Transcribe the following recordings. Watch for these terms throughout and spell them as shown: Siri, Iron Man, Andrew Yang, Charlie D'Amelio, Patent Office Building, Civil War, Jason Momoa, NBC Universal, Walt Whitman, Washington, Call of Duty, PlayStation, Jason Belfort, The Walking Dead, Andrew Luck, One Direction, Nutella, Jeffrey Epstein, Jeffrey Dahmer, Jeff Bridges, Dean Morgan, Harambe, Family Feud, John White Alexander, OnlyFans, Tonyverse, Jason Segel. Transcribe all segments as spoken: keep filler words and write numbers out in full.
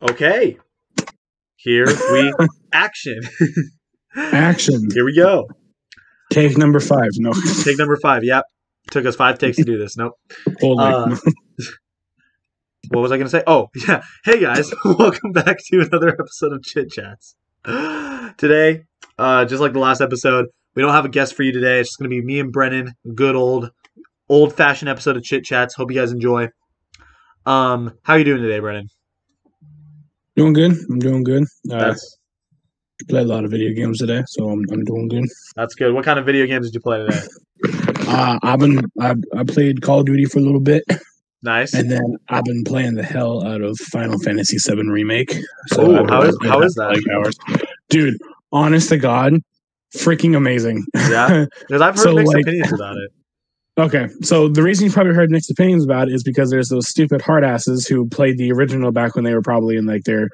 Okay. Here we action. Action. Here we go. Take number five. No. Take number five. Yep. Took us five takes to do this. Nope. Holy. Uh, what was I going to say? Oh, yeah. Hey, guys. Welcome back to another episode of Chit Chats. Today, uh, just like the last episode, we don't have a guest for you today. It's just going to be me and Brennan. Good old, old-fashioned episode of Chit Chats. Hope you guys enjoy. Um, how are you doing today, Brennan? Doing good. I'm doing good. Uh, played a lot of video games today, so I'm I'm doing good. That's good. What kind of video games did you play today? uh, I've been I I played Call of Duty for a little bit. Nice. And then I've been playing the hell out of Final Fantasy seven Remake. So oh, how is how is that? Like hours. Dude, honest to God, freaking amazing. Yeah, because I've heard so, mixed like, opinions about it. Okay, so the reason you probably heard mixed opinions about it is because there's those stupid hardasses who played the original back when they were probably in like their,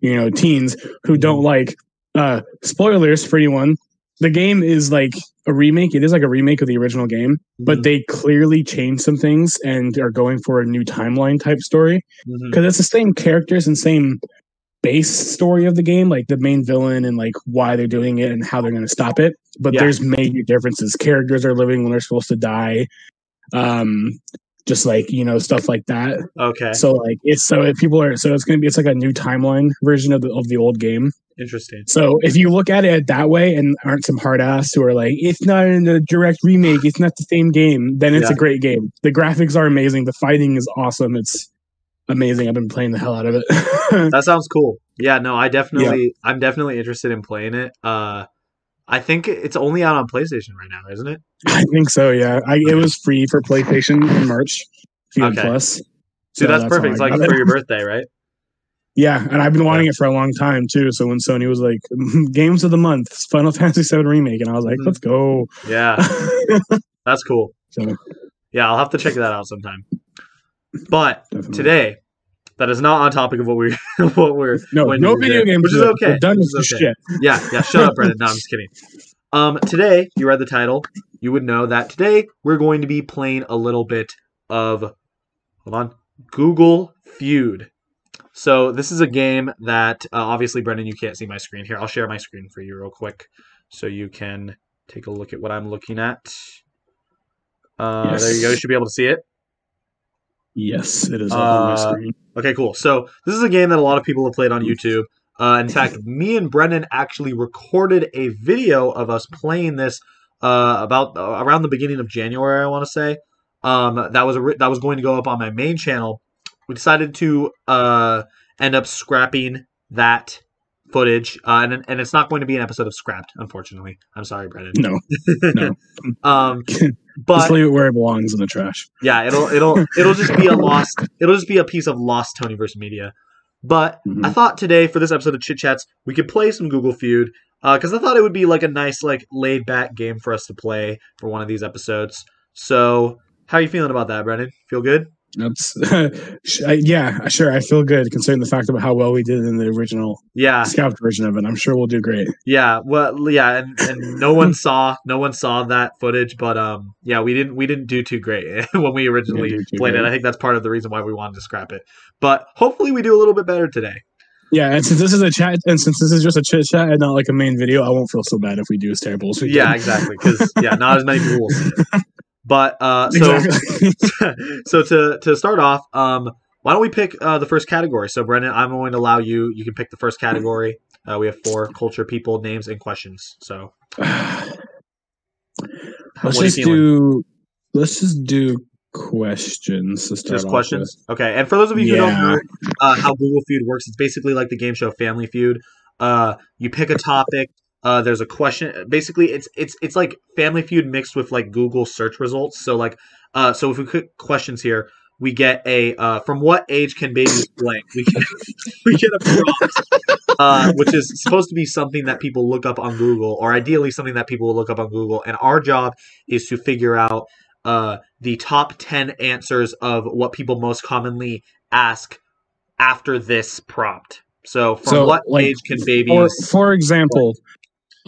you know, teens who don't like. Uh, spoilers for anyone. The game is like a remake. It is like a remake of the original game, mm-hmm. but they clearly changed some things and are going for a new timeline type story because mm-hmm. it's the same characters and same base story of the game, like the main villain and like why they're doing it and how they're going to stop it. But yeah. there's major differences. Characters are living when they're supposed to die. Um, just like, you know, stuff like that. Okay. So like it's so if people are so it's going to be it's like a new timeline version of the of the old game. Interesting. So if you look at it that way and aren't some hard ass who are like, it's not in the direct remake, it's not the same game, then it's yeah. a great game. The graphics are amazing. The fighting is awesome. It's amazing. I've been playing the hell out of it. That sounds cool. Yeah, no, I definitely, yeah. I'm definitely interested in playing it. Uh, I think it's only out on PlayStation right now, isn't it? I think so. Yeah, I, it was free for PlayStation in March. Okay. Plus. Dude, so that's, that's perfect. It's like for your birthday, right? Yeah, and I've been wanting it for a long time too. So when Sony was like, "Games of the month, Final Fantasy seven Remake," and I was like, mm-hmm. "Let's go!" Yeah, that's cool. So. Yeah, I'll have to check that out sometime. But Definitely. today, that is not on topic of what we're what we're no no video games, which is okay. We're done with this okay. shit. Yeah, yeah. Shut up, Brennan. No, I'm just kidding. Um, today, you read the title, you would know that today we're going to be playing a little bit of hold on Google Feud. So this is a game that uh, obviously, Brennan, you can't see my screen here. I'll share my screen for you real quick so you can take a look at what I'm looking at. Uh, yes. There you go. You should be able to see it. Yes, it is on uh, my screen. Okay, cool. So this is a game that a lot of people have played on YouTube. Uh, in fact, me and Brennan actually recorded a video of us playing this uh, about uh, around the beginning of January, I want to say. Um, that was a re- that was going to go up on my main channel. We decided to uh, end up scrapping that footage, uh, and and it's not going to be an episode of Scrapped, unfortunately. I'm sorry, Brennan. No, no. um, But, just leave it where it belongs in the trash. Yeah, it'll it'll it'll just be a lost it'll just be a piece of lost Tonyverse media. But mm-hmm. I thought today for this episode of Chit Chats we could play some Google Feud because uh, I thought it would be like a nice like laid back game for us to play for one of these episodes. So how are you feeling about that, Brennan? Feel good? That's, uh, yeah, sure. I feel good considering the fact about how well we did in the original yeah. scalped version of it. I'm sure we'll do great. Yeah, well, yeah, and, and no one saw no one saw that footage, but um, yeah, we didn't we didn't do too great when we originally we played great. it. I think that's part of the reason why we wanted to scrap it. But hopefully, we do a little bit better today. Yeah, and since this is a chat, and since this is just a chit chat and not like a main video, I won't feel so bad if we do as terrible as we yeah, did. Yeah, exactly. Because yeah, not as many people will see it. But uh, so, exactly. so to to start off, um, why don't we pick uh, the first category? So, Brennan, I'm going to allow you. You can pick the first category. Uh, we have four: culture, people, names, and questions. So, let's just do let's just do questions. To start just questions, with. Okay. And for those of you yeah. who don't know uh, how Google Feud works, it's basically like the game show Family Feud. Uh, you pick a topic. Uh, there's a question. Basically, it's it's it's like Family Feud mixed with like Google search results. So like, uh, so if we click questions here, we get a uh, from what age can babies blank? We get we get a prompt, uh, which is supposed to be something that people look up on Google, or ideally something that people will look up on Google. And our job is to figure out uh, the top ten answers of what people most commonly ask after this prompt. So from so, what like, age can babies? For, for example.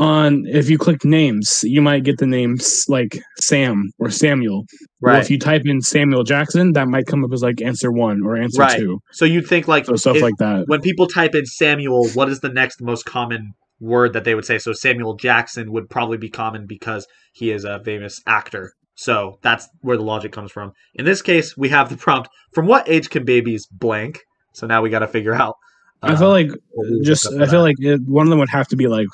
on, if you click names, you might get the names like Sam or Samuel. Right. Well, if you type in Samuel Jackson, that might come up as like answer one or answer right. two. So you'd think like so stuff if, like that. When people type in Samuel, what is the next most common word that they would say? So Samuel Jackson would probably be common because he is a famous actor. So that's where the logic comes from. In this case, we have the prompt, from what age can babies blank? So now we got to figure out. Uh, I feel like just I feel that. like it, one of them would have to be like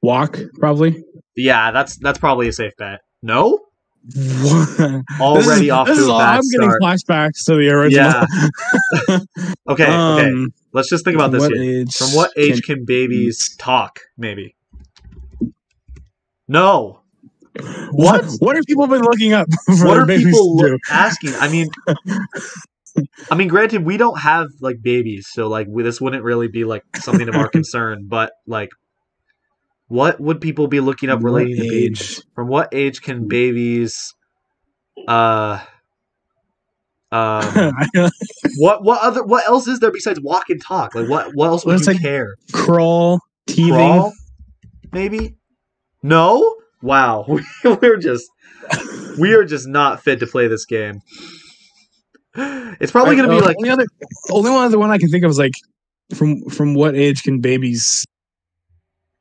walk, probably. Yeah, that's that's probably a safe bet. No? Already is, off to a bad I'm start. I'm getting flashbacks to the original. Yeah. okay, um, okay. Let's just think about this here. From what age can, can babies talk, maybe? No. What? What, what have people been looking up for what are babies people to do? asking? I mean... I mean, granted, we don't have, like, babies, so, like, we, this wouldn't really be, like, something of our concern, but, like, what would people be looking up relating to babies? From what age can babies, uh, um, what, what other, what else is there besides walk and talk? Like, what, what else would you like care? Crawl, teething? Crawl, maybe? No? Wow. We're just, we are just not fit to play this game. It's probably going to be uh, like only other, only one other one I can think of is like from from what age can babies?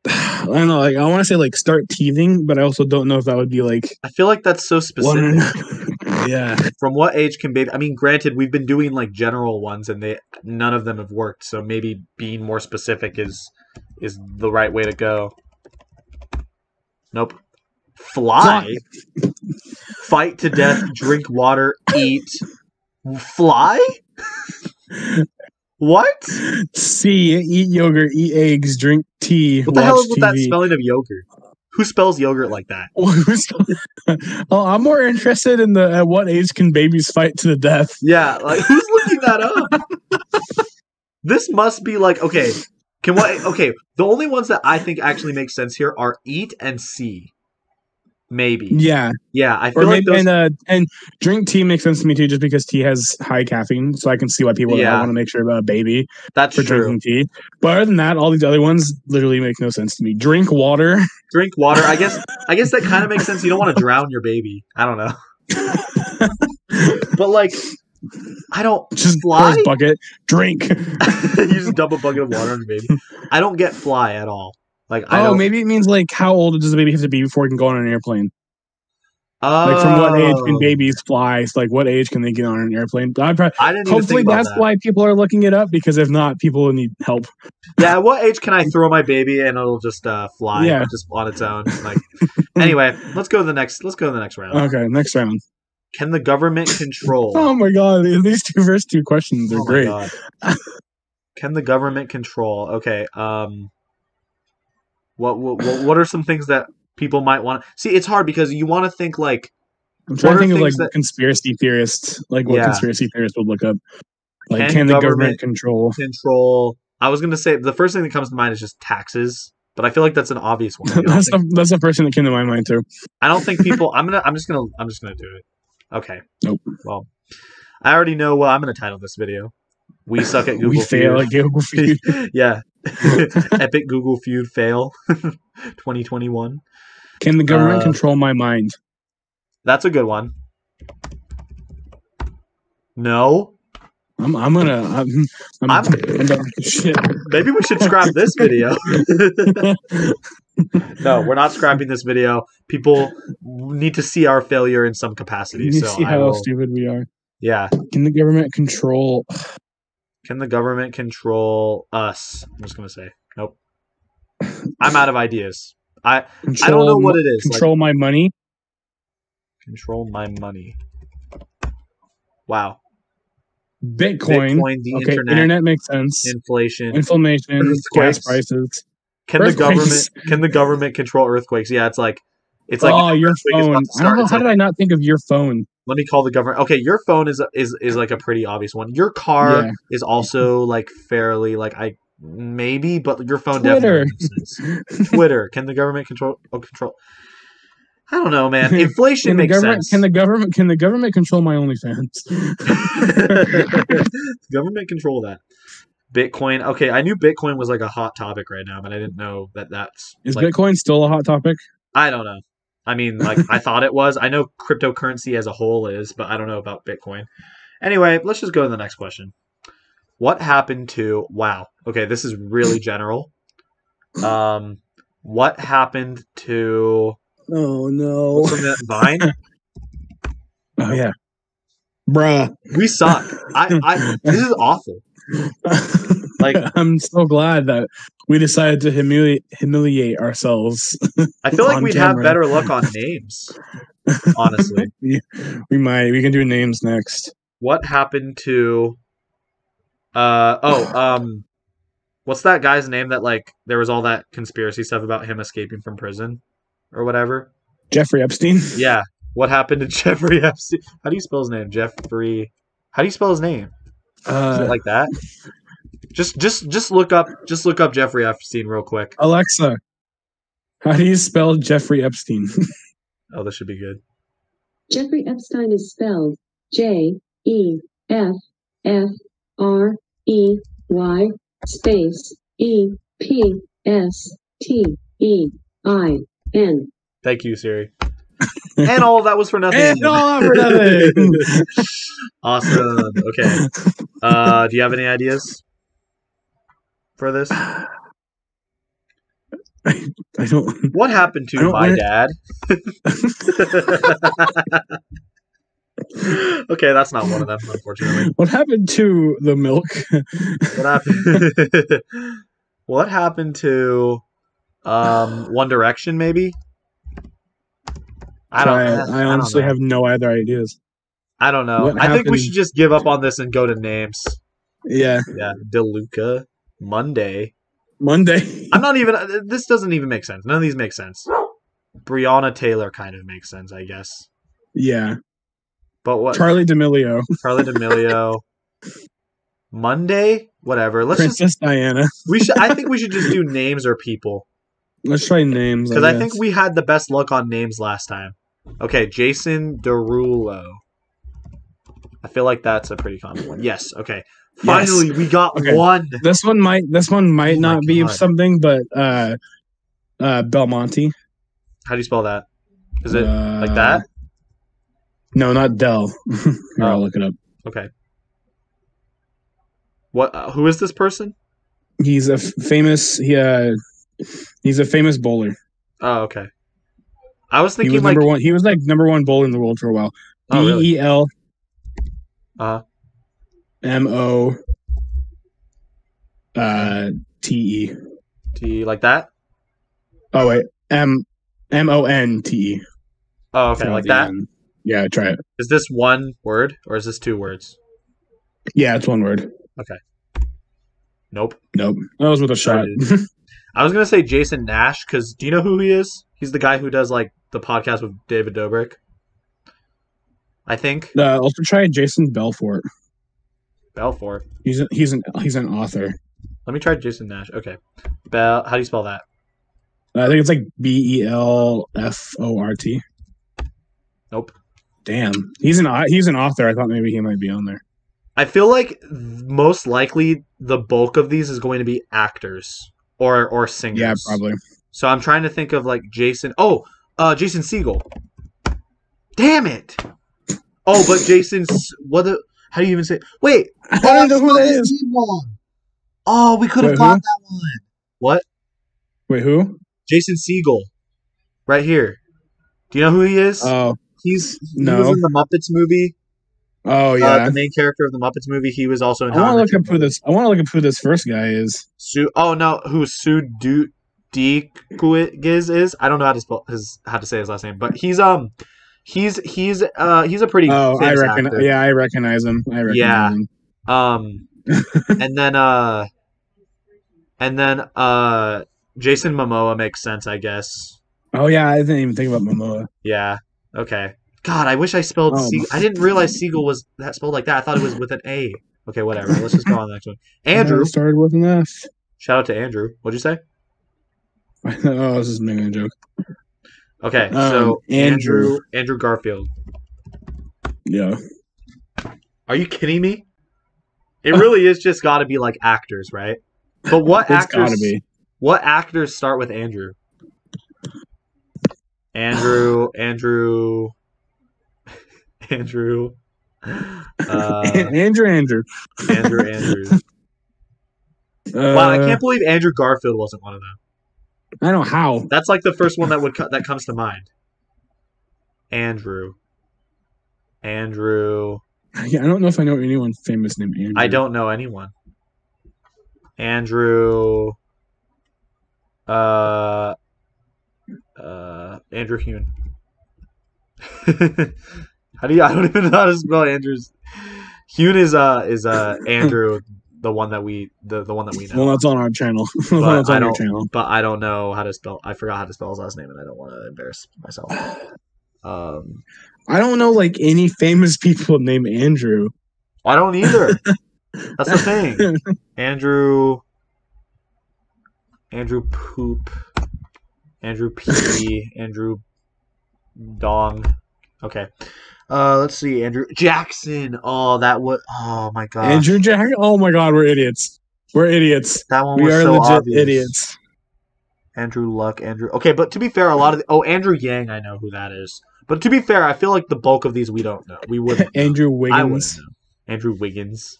I don't know. Like I want to say like start teething, but I also don't know if that would be like. I feel like that's so specific. Yeah. From what age can baby? I mean, granted, we've been doing like general ones, and they none of them have worked. So maybe being more specific is is the right way to go. Nope. Fly. Fly. Fight to death. Drink water. Eat. Fly? What? C, eat yogurt, eat eggs, drink tea. What the hell is with T V. That spelling of yogurt? Who spells yogurt like that? Oh, I'm more interested in the at what age can babies fight to the death? Yeah, like who's looking that up? This must be like okay. Can what okay, the only ones that I think actually make sense here are eat and see. Maybe. Yeah. Yeah. I feel or maybe, like those... and, uh, and drink tea makes sense to me too, just because tea has high caffeine. So I can see why people yeah. want to make sure about a baby That's for true. drinking tea. But other than that, all these other ones literally make no sense to me. Drink water. Drink water. I guess I guess that kind of makes sense. You don't want to drown your baby. I don't know. But like, I don't. Just fly? bucket. Drink. You just dump a bucket of water on your baby. I don't get fly at all. Like, I oh, don't... maybe it means like how old does the baby have to be before it can go on an airplane? Oh. Like from what age can babies fly? So, like what age can they get on an airplane? I probably, I didn't hopefully even think that's that. why people are looking it up because if not, people will need help. Yeah, at what age can I throw my baby and it'll just uh, fly? Yeah. Just on its own. Like anyway, let's go to the next. Let's go to the next round. Okay, next round. Can the government control? Oh my god, these two first two questions are oh great. God. Can the government control? Okay. Um. What, what what are some things that people might want to see? It's hard because you want to think like I'm trying to think of like that... conspiracy theorists, like what yeah. conspiracy theorists would look up. Like, can, can the government, government control control? I was gonna say the first thing that comes to mind is just taxes, but I feel like that's an obvious one. that's think... the, that's the first thing that came to my mind too. I don't think people. I'm gonna. I'm just gonna. I'm just gonna do it. Okay. Nope. Well, I already know what I'm gonna title this video. We suck at Google. We fail at Google Feud. Yeah. Epic Google Feud fail twenty twenty-one. Can the government uh, control my mind? That's a good one. No. I'm I'm gonna I'm, I'm, I'm, I'm gonna, shit. Maybe we should scrap this video. No, we're not scrapping this video. People need to see our failure in some capacity. You so see I how will, stupid we are. Yeah. Can the government control Can the government control us? I'm just gonna say nope. I'm out of ideas. I control, I don't know what it is. Control like, my money. Control my money. Wow. Bitcoin. Bitcoin the okay, internet, internet makes sense. Inflation. Inflammation. Gas prices. Can the government? Can the government control earthquakes? Yeah, it's like it's like oh your phone. I don't know, how like, did I not think of your phone? Let me call the government. Okay, your phone is is is like a pretty obvious one. Your car yeah. is also like fairly like I maybe, but your phone Twitter. definitely makes sense. Twitter. Can the government control? Oh, control. I don't know, man. Inflation can makes sense. Can the government? Can the government control my OnlyFans? Government control that. Bitcoin. Okay, I knew Bitcoin was like a hot topic right now, but I didn't know that that's... Is like, Bitcoin still a hot topic? I don't know. I mean, like, I thought it was. I know cryptocurrency as a whole is, but I don't know about Bitcoin. Anyway, let's just go to the next question. What happened to... Wow. Okay, this is really general. Um, what happened to... Oh, no. From that Vine? Oh, yeah. Bruh. We suck. I, I. This is awful. Like, I'm so glad that we decided to humiliate humiliate ourselves. I feel like we'd camera. have better luck on names. Honestly, yeah, we might. We can do names next. What happened to? Uh oh. Um, what's that guy's name that like there was all that conspiracy stuff about him escaping from prison or whatever? Jeffrey Epstein. Yeah. What happened to Jeffrey Epstein? How do you spell his name? Jeffrey. How do you spell his name? Uh, Is it like that? Just, just, just look up. Just look up Jeffrey Epstein real quick. Alexa, how do you spell Jeffrey Epstein? Oh, this should be good. Jeffrey Epstein is spelled J E F F R E Y space E P S T E I N. Thank you, Siri. And all of that was for nothing. And all for nothing. Awesome. Okay. Uh, do you have any ideas for this? I, I don't. What happened to my wanna... dad? Okay, that's not one of them, unfortunately. What happened to the milk? What happened? What happened to um, One Direction? Maybe. I don't. I, I honestly I don't have no other ideas. I don't know. What I happened? think we should just give up on this and go to names. Yeah. Yeah. DeLuca. Monday. Monday. I'm not even. This doesn't even make sense. None of these make sense. Breonna Taylor kind of makes sense, I guess. Yeah. But what? Charlie D'Amelio. Charlie D'Amelio. Monday. Whatever. Let's Princess just, Diana. We should. I think we should just do names or people. Let's try names. Because I, I think we had the best luck on names last time. Okay, Jason Derulo. I feel like that's a pretty common one. Yes. Okay. Finally, yes. we got okay. one. This one might. This one might oh not be God. something, but uh, uh, Belmonte. How do you spell that? Is it uh, like that? No, not Del. Here, oh. I'll look it up. Okay. What? Uh, who is this person? He's a f famous. He, uh, he's a famous bowler. Oh, okay. I was thinking he was like number one. He was like number one bowler in the world for a while. D E L. Uh, M O uh, T E. T like that? Oh wait, M M O N T E. Oh, okay, like that. N. Yeah, try it. Is this one word or is this two words? Yeah, it's one word. Okay. Nope. Nope. That was with a shot. I was gonna say Jason Nash because do you know who he is? He's the guy who does like the podcast with David Dobrik. I think. Uh, also try Jason Belfort. Belfort. He's a, he's an he's an author. Let me try Jason Nash. Okay, Bel. How do you spell that? I think it's like B E L F O R T. Nope. Damn. He's an he's an author. I thought maybe he might be on there. I feel like most likely the bulk of these is going to be actors or or singers. Yeah, probably. So I'm trying to think of like Jason. Oh, uh, Jason Segel. Damn it. Oh, but Jason's what the? How do you even say? Wait, I don't know who that is. Oh, we could have got that one. What? Wait, who? Jason Segel, right here. Do you know who he is? Oh, he's he no. was in the Muppets movie. Oh yeah, uh, the main character of the Muppets movie. He was also in. I want to look up who this. I want to look up who this first guy is. Sue. Oh no, who Sue Du Deakiz is? I don't know how to spell his how to say his last name, but he's um. He's he's uh he's a pretty oh I recognize actor. yeah I recognize him I recognize yeah him. um and then uh and then uh Jason Momoa makes sense I guess. Oh yeah, I didn't even think about Momoa. Yeah, okay. God, I wish I spelled. Oh. Se I didn't realize Segel was that spelled like that. I thought it was with an A. Okay, whatever. Let's just go on to the next one. Andrew I started with an F. Shout out to Andrew. What'd you say? Oh, I was just making a joke. Okay, so um, Andrew. Andrew Andrew Garfield. Yeah. Are you kidding me? It really is just got to be like actors, right? But what actors? What actors start with Andrew? Andrew, Andrew, Andrew, uh, Andrew, Andrew, Andrew, Andrews. Uh, wow, I can't believe Andrew Garfield wasn't one of them. I don't know how. That's like the first one that would co- that comes to mind. Andrew, Andrew. Yeah, I don't know if I know anyone famous named Andrew. I don't know anyone. Andrew. Uh. Uh, Andrew Hewn. How do you? I don't even know how to spell Andrew's. Hewn is uh is uh Andrew, the one that we the, the one that we know. Well, that's on our channel. But that's on our channel. But I don't know how to spell. I forgot how to spell his last name, and I don't want to embarrass myself. Um, I don't know like any famous people named Andrew. I don't either. That's the thing. Andrew. Andrew Poop. Andrew P. Andrew Dong. Okay. Uh, let's see. Andrew Jackson. Oh, that was. Oh, my God. Andrew Jackson. Oh, my God. We're idiots. We're idiots. That one we was are so legit obvious. Idiots. Andrew Luck. Andrew. Okay, but to be fair, a lot of. The... Oh, Andrew Yang. I know who that is. But to be fair, I feel like the bulk of these we don't know. We wouldn't. Andrew Wiggins. I wouldn't know. Andrew Wiggins.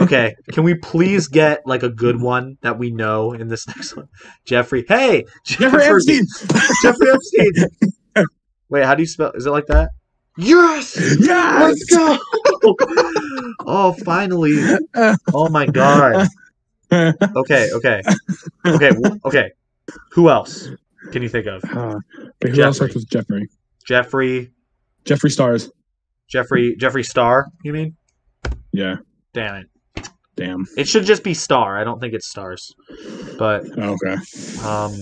Okay, can we please get like a good one that we know in this next one? Jeffrey, hey, Jeffrey Epstein, Jeffrey Epstein. Wait, how do you spell? Is it like that? Yes, yes. Let's go. Oh, finally. Oh my God. Okay, okay, okay, okay. Who else can you think of? Uh, wait, who else starts with Jeffrey? Jeffrey. Jeffrey Stars. Jeffrey. Jeffrey Star. You mean? Yeah. Damn it! Damn. It should just be Star. I don't think it's Stars, but okay. Um,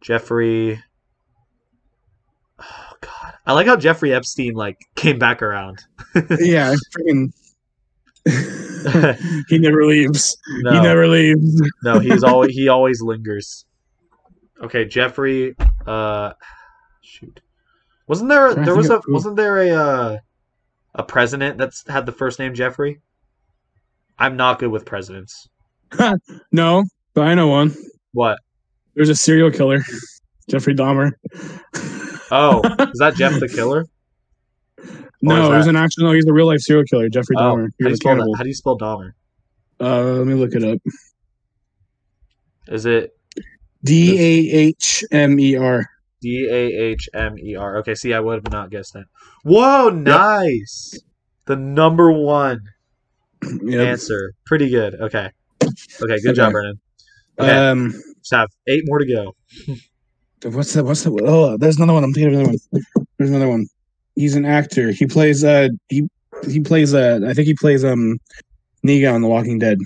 Jeffrey. Oh God, I like how Jeffrey Epstein like came back around. Yeah, freaking. He never leaves. No. He never leaves. No, he's always he always lingers. Okay, Jeffrey. Uh, shoot, wasn't there there was a wasn't there a uh, a president that's had the first name Jeffrey? I'm not good with presidents. No, but I know one. What? There's a serial killer, Jeffrey Dahmer. Oh, is that Jeff the Killer? No, he's an actual. No, he's a real life serial killer, Jeffrey oh, Dahmer. How do, you spell how do you spell Dahmer? Uh, let me look it up. Is it D A H M E R? D A H M E R. Okay, see, I would have not guessed that. Whoa, nice. Yep. The number one. Yep. Answer pretty good. Okay, okay, good okay. job, Brennan. Okay. Um, just have eight more to go. What's that? What's that? Oh, there's another one. I'm thinking of another one. There's another one. He's an actor. He plays. Uh, he he plays. Uh, I think he plays. Um, Negan on The Walking Dead.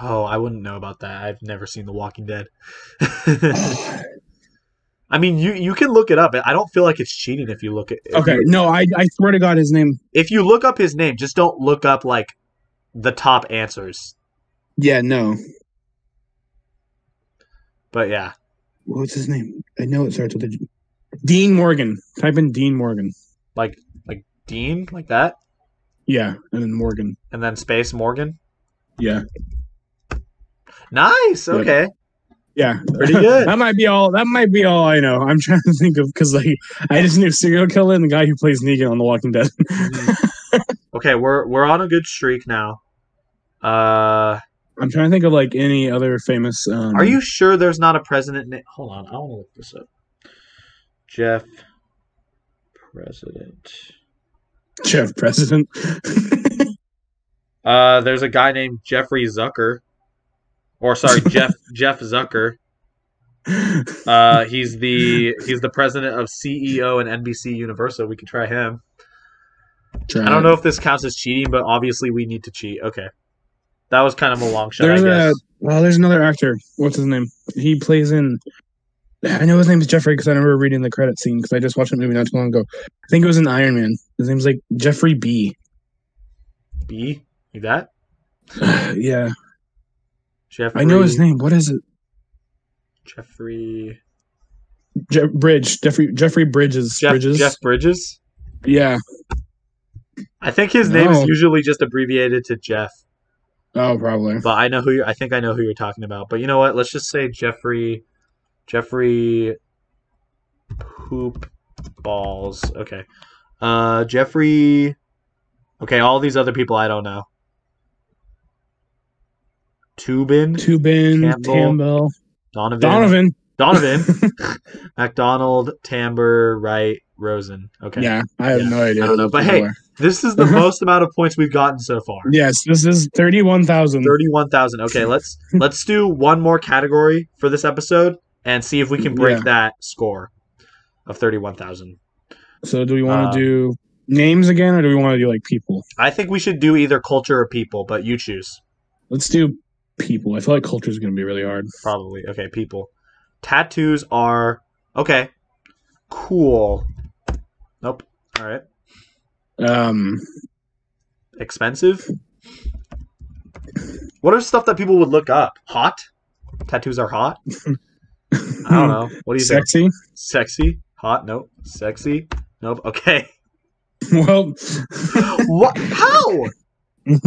Oh, I wouldn't know about that. I've never seen The Walking Dead. Oh. I mean, you, you can look it up. I don't feel like it's cheating if you look at it. Okay, no, I, I swear to God his name. If you look up his name, just don't look up, like, the top answers. Yeah, no. But, yeah. What's his name? I know it starts with a... Dean Morgan. Type in Dean Morgan. Like, like Dean? Like that? Yeah, and then Morgan. And then space Morgan? Yeah. Nice, okay. Yep. Yeah, pretty good. That might be all. That might be all I know. I'm trying to think of because like I just knew serial killer and the guy who plays Negan on The Walking Dead. Mm-hmm. Okay, we're we're on a good streak now. Uh, I'm trying to think of like any other famous. Um, are you sure there's not a president? Na- Hold on, I want to look this up. Jeff, president. Jeff, president. uh, there's a guy named Jeffrey Zucker. Or sorry, Jeff Jeff Zucker. Uh, he's the he's the president of C E O and N B C Universal. We could try him. Try I don't it. know if this counts as cheating, but obviously we need to cheat. Okay, that was kind of a long shot. There's I guess. A, well, there's another actor. What's his name? He plays in. I know his name is Jeffrey because I remember reading the credit scene because I just watched a movie not too long ago. I think it was in Iron Man. His name's like Jeffrey B. B? Like that? Yeah. Jeffrey, I know his name. What is it? Jeffrey Je- Bridge. Jeffrey Jeffrey Bridges. Jeff Bridges. Jeff Bridges? Yeah. I think his no. name is usually just abbreviated to Jeff. Oh, probably. But I know who you I think I know who you're talking about. But you know what? Let's just say Jeffrey Jeffrey Poop Balls. Okay. Uh Jeffrey Okay, all these other people I don't know. Tubin. Tubin, Campbell, Campbell. Donovan. Donovan. Donovan. McDonald, Tambor, Wright, Rosen. Okay. Yeah, I have yeah. no idea. I don't know. But hey, this is the most amount of points we've gotten so far. Yes, this is thirty-one thousand. thirty-one thousand. Okay, let's let's do one more category for this episode and see if we can break yeah. that score of thirty-one thousand. So do we want um, to do names again, or do we want to do like people? I think we should do either culture or people, but you choose. Let's do people. I feel like culture is going to be really hard. Probably. Okay, people. Tattoos are... Okay. Cool. Nope. All right. Um, expensive? What are stuff that people would look up? Hot? Tattoos are hot? I don't know. What do you Sexy? Think? Sexy? Sexy? Hot? Nope. Sexy? Nope. Okay. Well. What? How? We're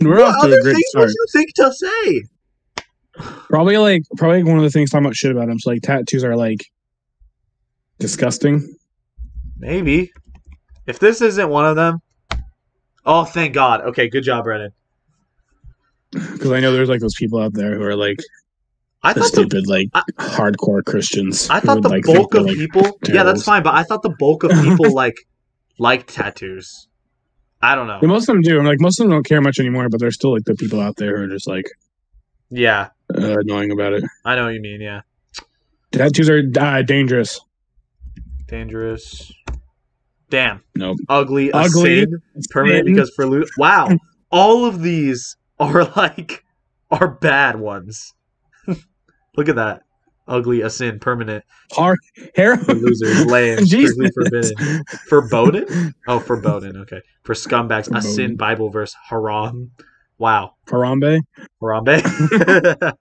what off to other a great things start. Would you think to say? Probably like probably one of the things talking about shit about him. So like tattoos are like disgusting. Maybe. If this isn't one of them. Oh, thank God. Okay, good job, Brennan. Because I know there's like those people out there who are like I the thought stupid the, like I, hardcore Christians. I thought the would, like, bulk of like, people. Terribles. Yeah, that's fine. But I thought the bulk of people like like tattoos. I don't know. Yeah, most of them do. I'm like most of them don't care much anymore. But there's still like the people out there who are just like. Yeah. Uh, annoying about it. I know what you mean, yeah. Tattoos are uh, dangerous. Dangerous. Damn. Nope. Ugly. Ugly. Sin, permanent sin. Because for loot. Wow. All of these are like, are bad ones. Look at that. Ugly, a sin, permanent. Har- Harem. For losers, laying, strictly forbidden. Forboded? Oh, forboded. Okay. For scumbags, forboded. A sin, Bible verse, haram. Wow. Harambe? Harambe?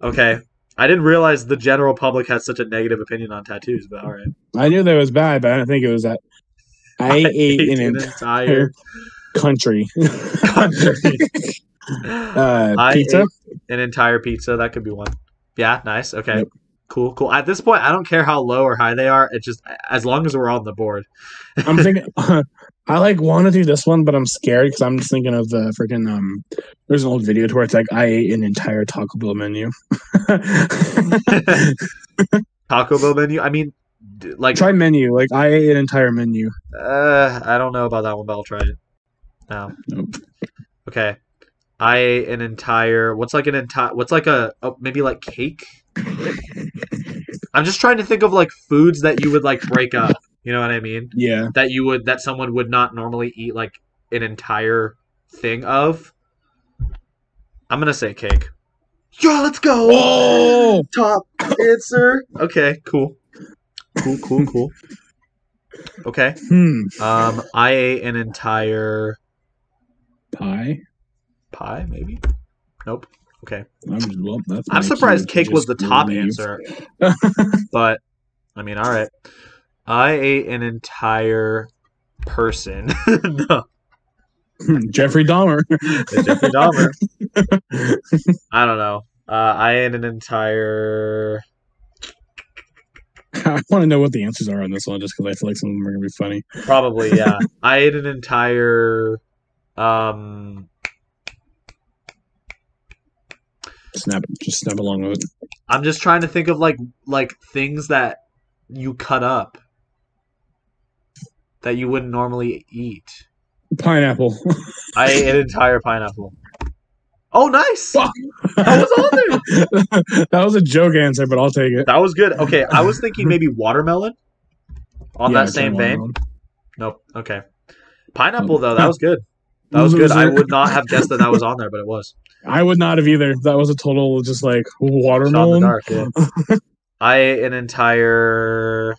Okay. I didn't realize the general public has such a negative opinion on tattoos, but all right. I knew that was bad, but I didn't think it was that. I, I ate, ate an, an entire, entire country. country. uh, I pizza? Ate an entire pizza. That could be one. Yeah, nice. Okay. Yep. Cool, cool. At this point, I don't care how low or high they are. It just as long as we're on the board. I'm thinking. Uh, I like want to do this one, but I'm scared because I'm just thinking of the freaking. Um, there's an old video to where it's like I ate an entire Taco Bell menu. Taco Bell menu. I mean, like try menu. Like I ate an entire menu. Uh, I don't know about that one, but I'll try it. No. Nope. Okay. I ate an entire. What's like an entire? What's like a oh, maybe like cake. I'm just trying to think of like foods that you would like break up. You know what I mean? Yeah. That you would that someone would not normally eat like an entire thing of. I'm gonna say cake. Yo, let's go! Oh! Top answer. Okay, cool. Cool, cool, cool. Okay. Hmm. Um, I ate an entire pie. Pie, maybe? Nope. Okay. I'm, well, that's I'm surprised cake was the top leave. Answer. But, I mean, all right. I ate an entire person. No. Jeffrey Dahmer. Jeffrey Dahmer. I don't know. Uh, I ate an entire... I want to know what the answers are on this one just because I feel like some of them are going to be funny. Probably, yeah. I ate an entire... Um... Snap, just snap along with it. I'm just trying to think of like like things that you cut up that you wouldn't normally eat. Pineapple. I ate an entire pineapple. Oh, nice! Fuck. That was on there. That was a joke answer, but I'll take it. That was good. Okay, I was thinking maybe watermelon. On yeah, that same vein. Nope. Okay. Pineapple though. That was good. That was good. I would not have guessed that that was on there, but it was. I would not have either. That was a total just like watermelon. It's on the dark, yeah. I ate an entire.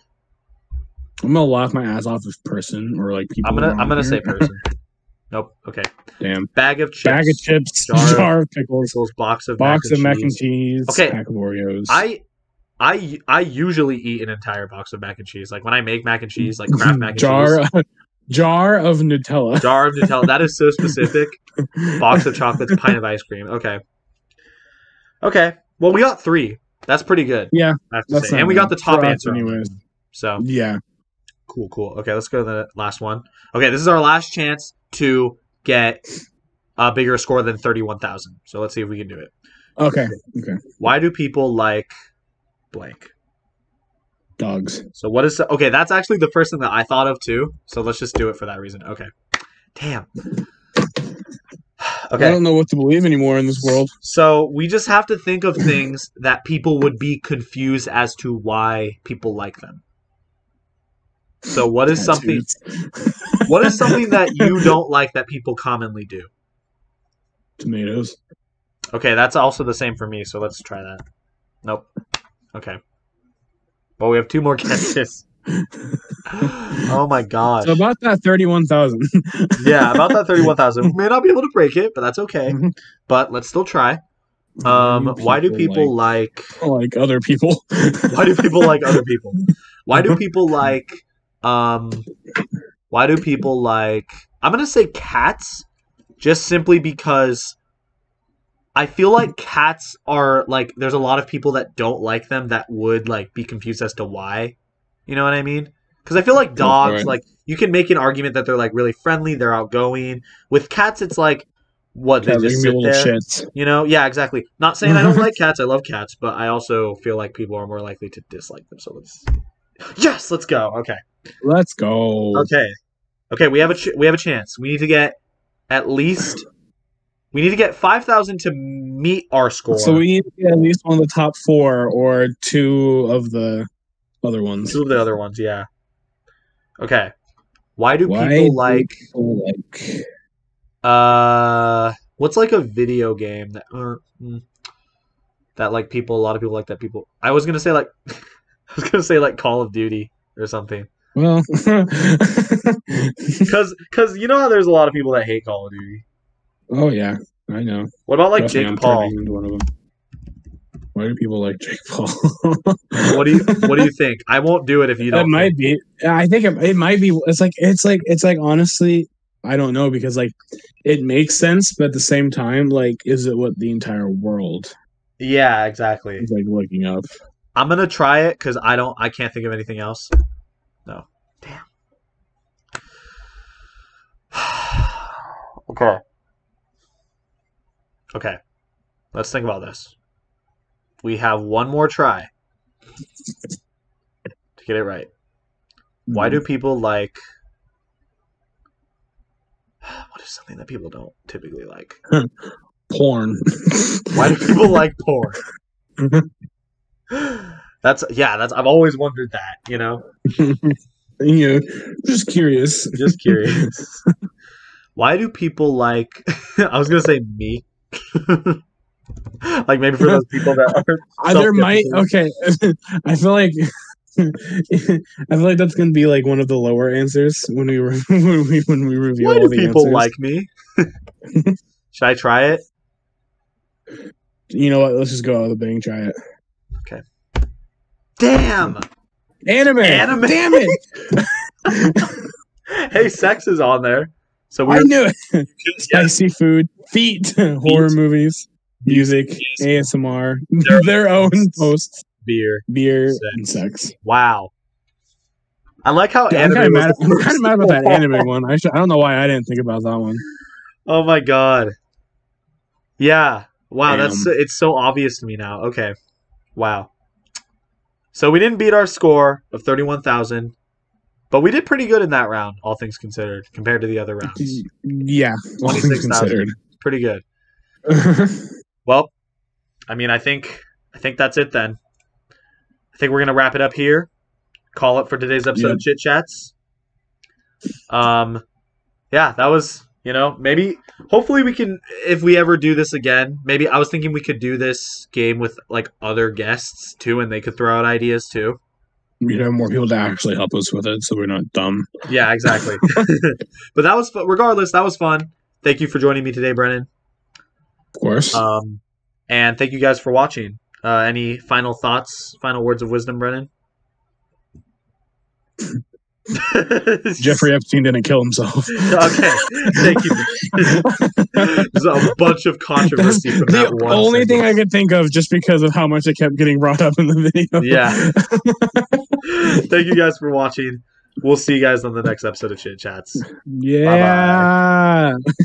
I'm gonna laugh my ass off of person or like people. I'm gonna I'm gonna here. Say person. Nope. Okay. Damn. Bag of chips. Bag of chips. Jar, jar of pickles. Pickles. Box of box mac of mac and cheese. Okay. Pack of Oreos. I I I usually eat an entire box of mac and cheese. Like when I make mac and cheese, like Kraft mac and jar, cheese. Jar of Nutella. Jar of Nutella. That is so specific. Box of chocolates, pint of ice cream. Okay. Okay. Well, we got three. That's pretty good. Yeah. I have to say. And we got the top answer. Anyways. So. Yeah. Cool, cool. Okay, let's go to the last one. Okay, this is our last chance to get a bigger score than thirty-one thousand. So let's see if we can do it. Okay. Okay. Why do people like blank? Dogs. So what is... Okay, that's actually the first thing that I thought of, too. So let's just do it for that reason. Okay. Damn. Okay. I don't know what to believe anymore in this world. So we just have to think of things that people would be confused as to why people like them. So what is something... what is something that you don't like that people commonly do? Tomatoes. Okay, that's also the same for me, so let's try that. Nope. Okay. Well, we have two more guesses. Oh, my gosh. So about that thirty-one thousand. Yeah, about that thirty-one thousand. We may not be able to break it, but that's okay. But let's still try. Um, why do people like... Like other people. Why do people like other people? Why do people like... Um, why do people like... I'm going to say cats, just simply because... I feel like cats are, like, there's a lot of people that don't like them that would, like, be confused as to why. You know what I mean? Because I feel like dogs, right. like, you can make an argument that they're, like, really friendly, they're outgoing. With cats, it's like, what, yeah, they just sit there? Shits. You know? Yeah, exactly. Not saying I don't like cats, I love cats, but I also feel like people are more likely to dislike them, so let's... Yes! Let's go! Okay. Let's go. Okay. Okay, we have a, ch- we have a chance. We need to get at least... We need to get five thousand to meet our score. So we need to get at least one of the top four or two of the other ones. Two of the other ones, yeah. Okay. Why do Why people do like... People like... Uh, what's like a video game that... Uh, that like people... A lot of people like that people... I was going to say like... I was going to say like Call of Duty or something. Well... Because you know how there's a lot of people that hate Call of Duty. Oh, yeah. I know. What about, like, Jake Paul? One of them. Why do people like Jake Paul? What do you What do you think? I won't do it if you don't. It might be. I think it, it might be. It's like, it's like, it's like, honestly, I don't know because, like, it makes sense, but at the same time, like, is it what the entire world? Yeah, exactly. Is, like, looking up. I'm going to try it because I don't, I can't think of anything else. No. Damn. Okay. Okay, let's think about this. We have one more try to get it right. Why do people like... What is something that people don't typically like? Porn. Why do people like porn? That's yeah, that's I've always wondered that, you know? Yeah, just curious. Just curious. Why do people like... I was going to say me. Like maybe for those people that are there might okay I feel like I feel like that's gonna be like one of the lower answers when we re- when we when we review why all do the people answers. Like me should I try it? You know what, let's just go out of the bang, try it. Okay. Damn. Anime anime Damn it. Hey, sex is on there. So we I knew it. Spicy food, feet, feet. Horror movies, music, music. A S M R, their, their own posts, beer, beer, sex. and sex. Wow. I like how Dude, anime. I'm kind of mad, mad about that anime one. I, should, I don't know why I didn't think about that one. Oh my god. Yeah. Wow. Damn. That's it's so obvious to me now. Okay. Wow. So we didn't beat our score of thirty-one thousand. But we did pretty good in that round, all things considered, compared to the other rounds. Yeah, all things considered, pretty good. Well, I mean, I think I think that's it then. I think we're gonna wrap it up here. Call it for today's episode yeah. of Chit Chats. Um, yeah, that was you know maybe hopefully we can if we ever do this again. Maybe I was thinking we could do this game with like other guests too, and they could throw out ideas too. We'd have more people to actually help us with it, so we're not dumb. Yeah, exactly. But that was fun. Regardless, that was fun. Thank you for joining me today, Brennan. Of course. Um, and thank you guys for watching. Uh, any final thoughts, final words of wisdom, Brennan? Jeffrey Epstein didn't kill himself. Okay, thank you. There's a bunch of controversy That's from that the one. The only thing I could think of, just because of how much it kept getting brought up in the video. Yeah. Thank you guys for watching. We'll see you guys on the next episode of Chit Chats. Yeah. Bye-bye.